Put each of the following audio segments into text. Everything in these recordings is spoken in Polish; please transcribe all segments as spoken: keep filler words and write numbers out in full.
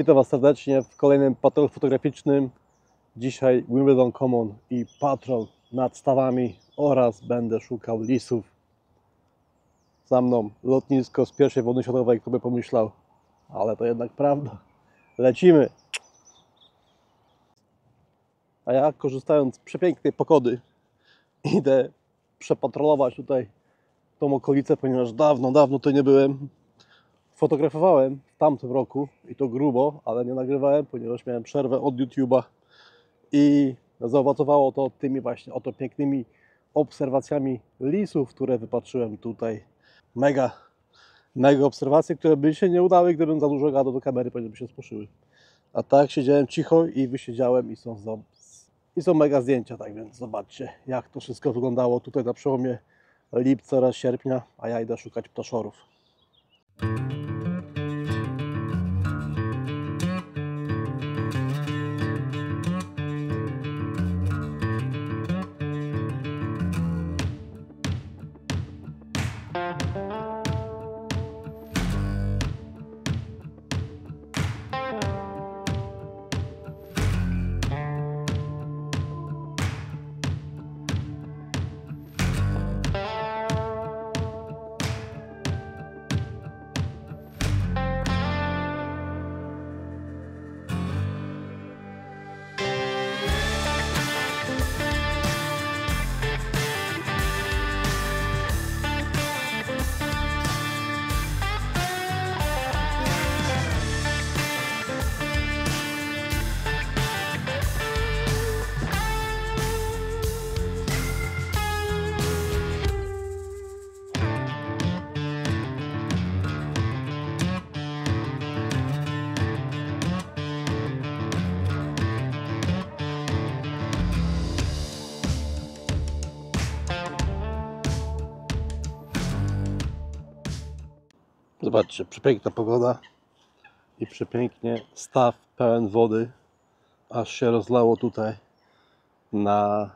Witam Was serdecznie w kolejnym patrolu fotograficznym. Dzisiaj Wimbledon Common i patrol nad stawami oraz będę szukał lisów. Za mną lotnisko z pierwszej wojny światowej, kto by pomyślał, ale to jednak prawda. Lecimy! A ja, korzystając z przepięknej pogody, idę przepatrolować tutaj tą okolicę, ponieważ dawno, dawno tutaj nie byłem. Fotografowałem w tamtym roku i to grubo, ale nie nagrywałem, ponieważ miałem przerwę od YouTube'a i zaowocowało to tymi właśnie oto pięknymi obserwacjami lisów, które wypatrzyłem tutaj. Mega, mega obserwacje, które by się nie udały, gdybym za dużo gadał do kamery, ponieważ by się spłoszyły. A tak siedziałem cicho i wysiedziałem i są, i są mega zdjęcia, tak więc zobaczcie, jak to wszystko wyglądało tutaj na przełomie lipca oraz sierpnia, a ja idę szukać ptaszorów. Zobaczcie, przepiękna pogoda i przepięknie staw pełen wody, aż się rozlało tutaj na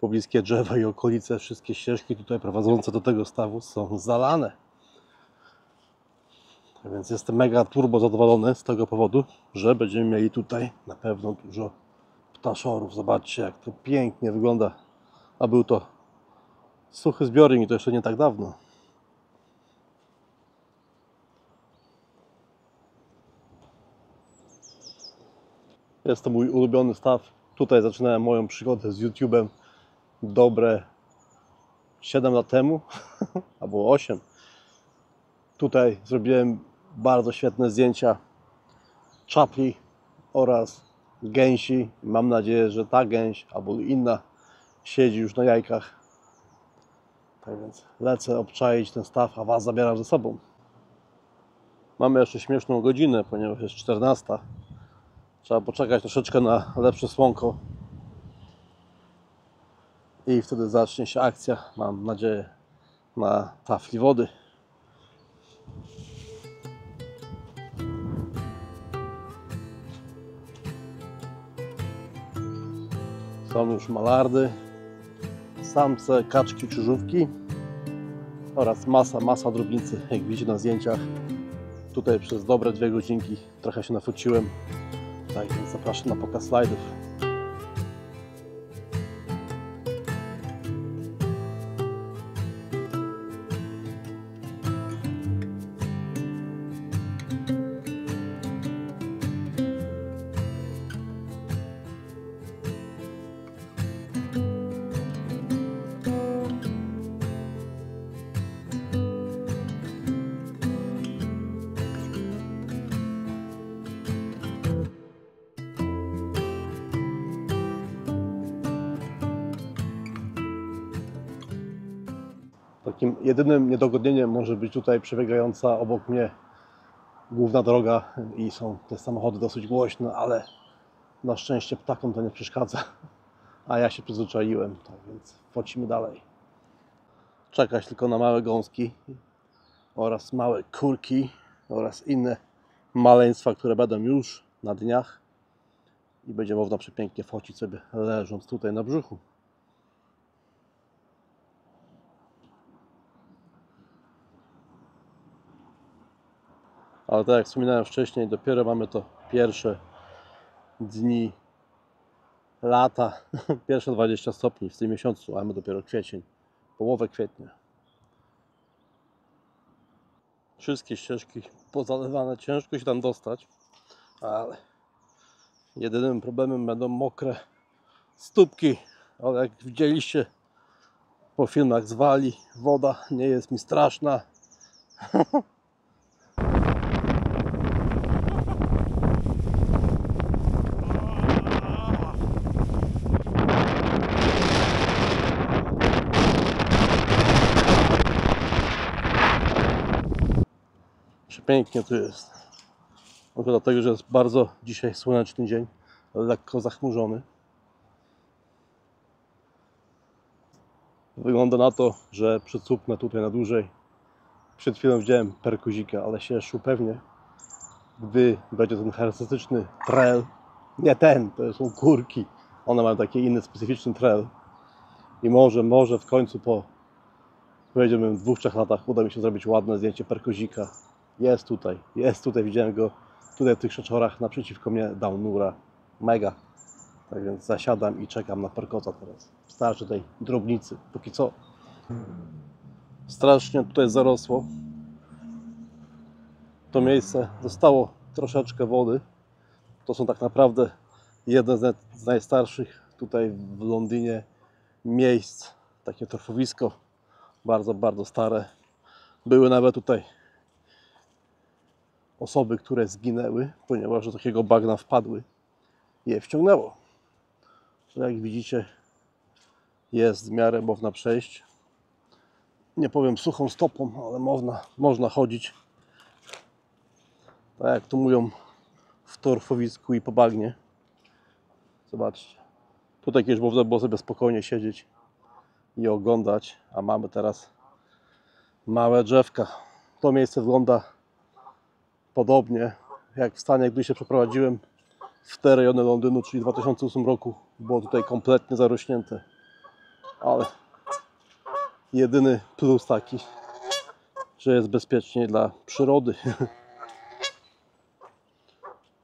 pobliskie drzewa i okolice. Wszystkie ścieżki tutaj prowadzące do tego stawu są zalane. Tak więc jestem mega turbo zadowolony z tego powodu, że będziemy mieli tutaj na pewno dużo ptaszorów. Zobaczcie, jak to pięknie wygląda, a był to suchy zbiornik i to jeszcze nie tak dawno. Jest to mój ulubiony staw. Tutaj zaczynałem moją przygodę z YouTube'em dobre siedem lat temu, albo osiem. Tutaj zrobiłem bardzo świetne zdjęcia czapli oraz gęsi. Mam nadzieję, że ta gęś albo inna siedzi już na jajkach. Tak więc lecę obczaić ten staw, a Was zabieram ze sobą. Mamy jeszcze śmieszną godzinę, ponieważ jest czternasta. Trzeba poczekać troszeczkę na lepsze słonko i wtedy zacznie się akcja, mam nadzieję, na tafli wody. Są już malardy, samce, kaczki, krzyżówki oraz masa, masa drobnicy, jak widzicie na zdjęciach. Tutaj przez dobre dwie godzinki trochę się nafuciłem. Tak więc zapraszam na pokaz slajdów. Takim jedynym niedogodnieniem może być tutaj przebiegająca obok mnie główna droga i są te samochody dosyć głośne, ale na szczęście ptakom to nie przeszkadza, a ja się przyzwyczaiłem, tak więc wchodzimy dalej. Czekać tylko na małe gąski oraz małe kurki oraz inne maleństwa, które będą już na dniach i będzie można przepięknie wchodzić sobie leżąc tutaj na brzuchu. ale tak jak wspominałem wcześniej, dopiero mamy to pierwsze dni lata, pierwsze dwadzieścia stopni w tym miesiącu, a my dopiero kwiecień, połowę kwietnia. Wszystkie ścieżki pozalewane, ciężko się tam dostać, ale jedynym problemem będą mokre stópki, ale jak widzieliście po filmach z Walii, woda nie jest mi straszna. Pięknie tu jest. Może dlatego, że jest bardzo dzisiaj słoneczny dzień, lekko zachmurzony. Wygląda na to, że przycupnę tutaj na dłużej. Przed chwilą widziałem perkozika, ale się jeszcze upewnię, gdy będzie ten charakterystyczny trail. Nie ten, to są kurki. One mają taki inny, specyficzny trail. I może, może w końcu po pojedziemy w dwóch, trzech latach uda mi się zrobić ładne zdjęcie perkozika. Jest tutaj, jest tutaj, widziałem go tutaj w tych szaczorach naprzeciwko mnie, dał nura, mega. Tak więc zasiadam i czekam na perkoza teraz. Starczy tej drobnicy, póki co. Strasznie tutaj zarosło. To miejsce dostało troszeczkę wody. To są tak naprawdę jedne z najstarszych tutaj w Londynie miejsc. Takie torfowisko, bardzo, bardzo stare. Były nawet tutaj osoby, które zginęły, ponieważ do takiego bagna wpadły, je wciągnęło. Jak widzicie, jest w miarę można przejść. Nie powiem suchą stopą, ale można, można chodzić. Tak jak tu mówią w torfowisku i po bagnie. Zobaczcie. Tutaj kiedyś można było sobie spokojnie siedzieć i oglądać, a mamy teraz małe drzewka. To miejsce wygląda podobnie jak w stanie, gdy się przeprowadziłem w te rejony Londynu, czyli w dwa tysiące ósmym roku, było tutaj kompletnie zarośnięte. Ale jedyny plus taki, że jest bezpiecznie dla przyrody.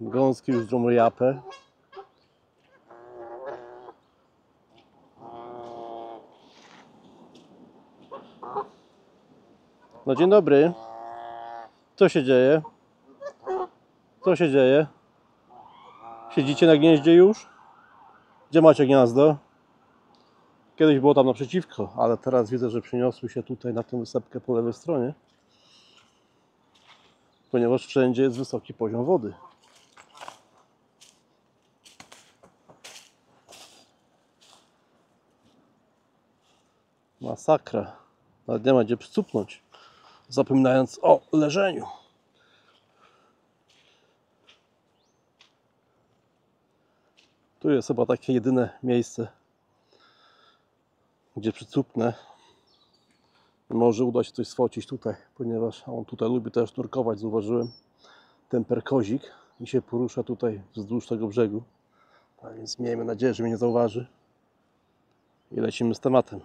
Gąski już drą japę. No dzień dobry. Co się dzieje? Co się dzieje? Siedzicie na gnieździe już? Gdzie macie gniazdo? Kiedyś było tam naprzeciwko, ale teraz widzę, że przeniosły się tutaj na tę wysepkę po lewej stronie, ponieważ wszędzie jest wysoki poziom wody. Masakra. Nawet nie ma gdzie przycupnąć, zapominając o leżeniu. Tu jest chyba takie jedyne miejsce, gdzie przycupnę. Może uda się coś sfocić tutaj, ponieważ on tutaj lubi też nurkować, zauważyłem. Ten perkozik i się porusza tutaj wzdłuż tego brzegu. A więc miejmy nadzieję, że mnie nie zauważy. I lecimy z tematem.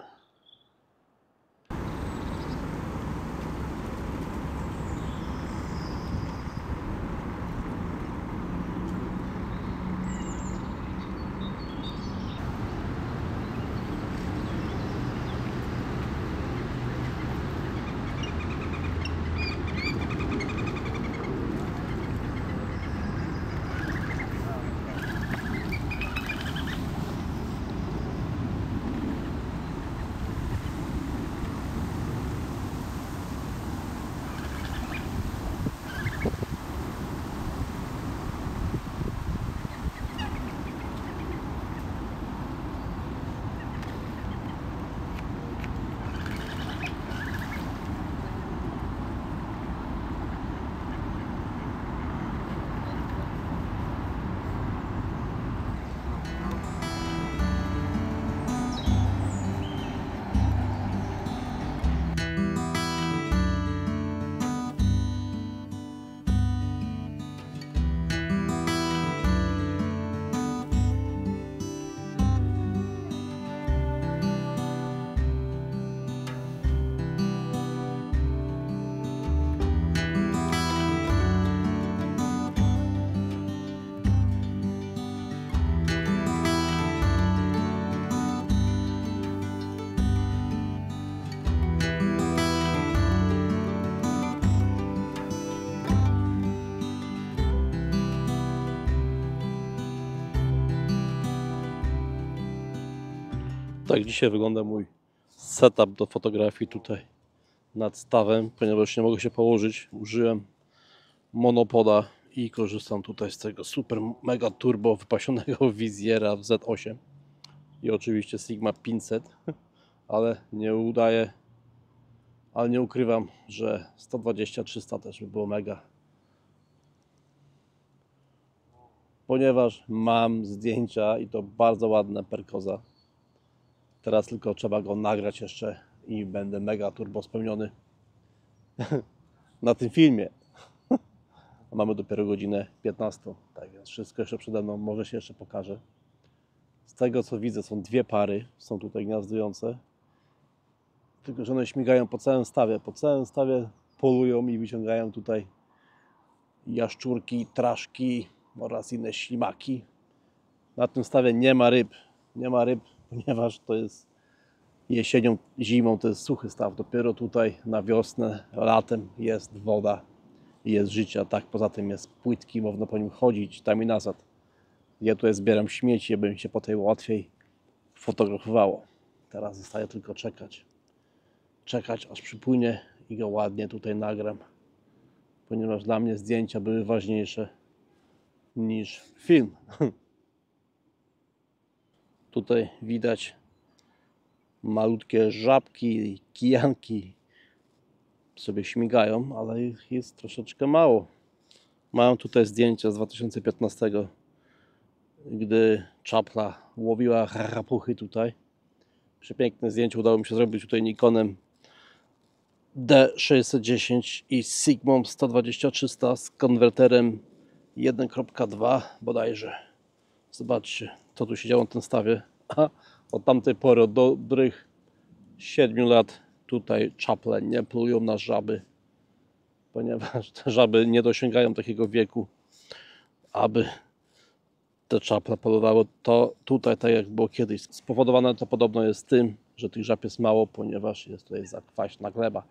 tak dzisiaj wygląda mój setup do fotografii tutaj nad stawem, ponieważ nie mogę się położyć. Użyłem monopoda i korzystam tutaj z tego super mega turbo wypasionego wizjera w Z osiem i oczywiście Sigma pięćset, ale nie udaję, ale nie ukrywam, że sto dwadzieścia trzysta też by było mega, ponieważ mam zdjęcia i to bardzo ładne perkoza. Teraz tylko trzeba go nagrać jeszcze i będę mega turbo spełniony na tym filmie. A mamy dopiero godzinę piętnastą, tak więc wszystko jeszcze przede mną, może się jeszcze pokaże. Z tego co widzę, są dwie pary, są tutaj gniazdujące, tylko że one śmigają po całym stawie, po całym stawie polują i wyciągają tutaj jaszczurki, traszki oraz inne ślimaki. Na tym stawie nie ma ryb, nie ma ryb, ponieważ to jest jesienią, zimą to jest suchy staw, dopiero tutaj na wiosnę, latem jest woda i jest życie, a tak poza tym jest płytki, można po nim chodzić tam i nazad. Ja tutaj zbieram śmieci, aby mi się po tej łatwiej fotografowało. Teraz zostaje tylko czekać, czekać aż przypłynie i go ładnie tutaj nagram, ponieważ dla mnie zdjęcia były ważniejsze niż film. Tutaj widać malutkie żabki, kijanki sobie śmigają, ale ich jest troszeczkę mało. Mam tutaj zdjęcia z dwa tysiące piętnastego, gdy czapla łowiła rapuchy tutaj. Przepiękne zdjęcie udało mi się zrobić tutaj Nikonem D sześćset dziesięć i Sigmą sto dwadzieścia trzysta z konwerterem jeden kropka dwa bodajże. Zobaczcie, co tu się działo na tym stawie. A od tamtej pory, od dobrych siedmiu lat, tutaj czaple nie plują na żaby, ponieważ te żaby nie dosięgają takiego wieku, aby te czaple polowały. To tutaj, tak jak było kiedyś, spowodowane to podobno jest tym, że tych żab jest mało, ponieważ jest tutaj zakwaśna gleba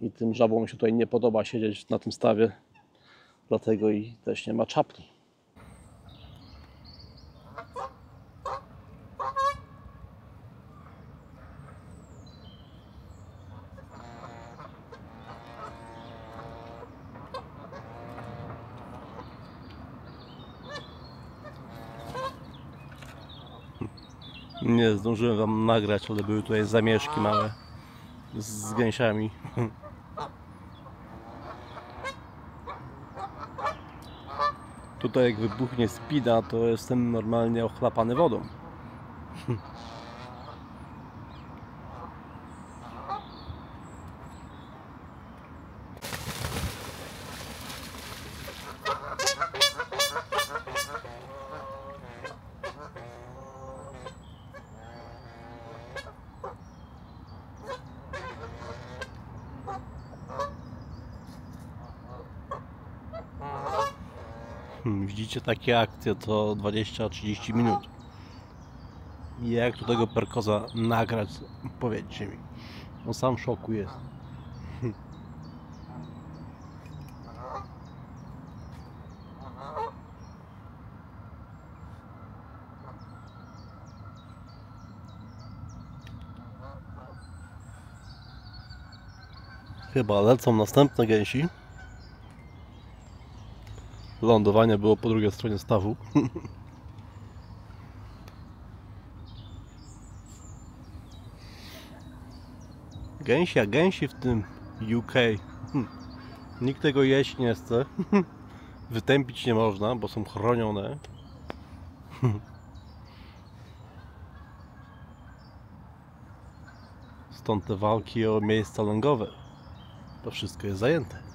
i tym żabom się tutaj nie podoba siedzieć na tym stawie, dlatego i też nie ma czapli. Nie zdążyłem wam nagrać, ale były tutaj zamieszki małe z gęsiami. Tutaj jak wybuchnie spina, to jestem normalnie ochlapany wodą. Widzicie, takie akcje to dwadzieścia trzydzieści minut. Jak do tego perkoza nagrać, powiedzcie mi. On sam w szoku jest. Chyba lecą następne gęsi. Lądowanie było po drugiej stronie stawu. Gęsia, gęsi w tym U K. Nikt tego jeść nie chce. Wytępić nie można, bo są chronione. Stąd te walki o miejsca lęgowe. To wszystko jest zajęte.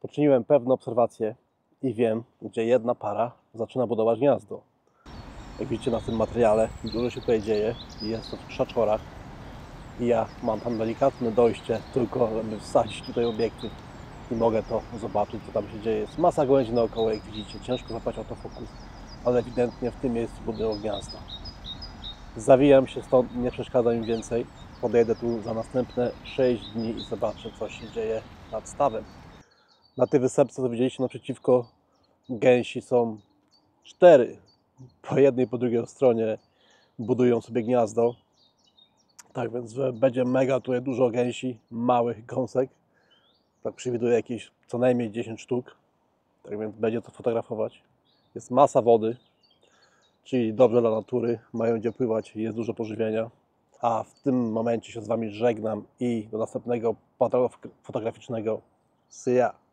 Poczyniłem pewne obserwacje i wiem, gdzie jedna para zaczyna budować gniazdo. Jak widzicie na tym materiale, dużo się tutaj dzieje, jest to w krzaczorach i ja mam tam delikatne dojście, tylko żeby wsadzić tutaj obiektyw i mogę to zobaczyć, co tam się dzieje. Jest masa gałęzi naokoło, jak widzicie, ciężko złapać autofokus, ale ewidentnie w tym miejscu budują gniazdo. Zawijam się stąd, nie przeszkadza im więcej, podejdę tu za następne sześć dni i zobaczę, co się dzieje nad stawem. Na tej wysepce, co widzieliście naprzeciwko, gęsi są cztery, po jednej i po drugiej stronie budują sobie gniazdo. Tak więc, że będzie mega tutaj dużo gęsi, małych gąsek. Tak przewiduję jakieś co najmniej dziesięć sztuk. Tak więc będzie to fotografować. Jest masa wody, czyli dobrze dla natury, mają gdzie pływać, jest dużo pożywienia. A w tym momencie się z Wami żegnam i do następnego patrolu fotograficznego. See ya!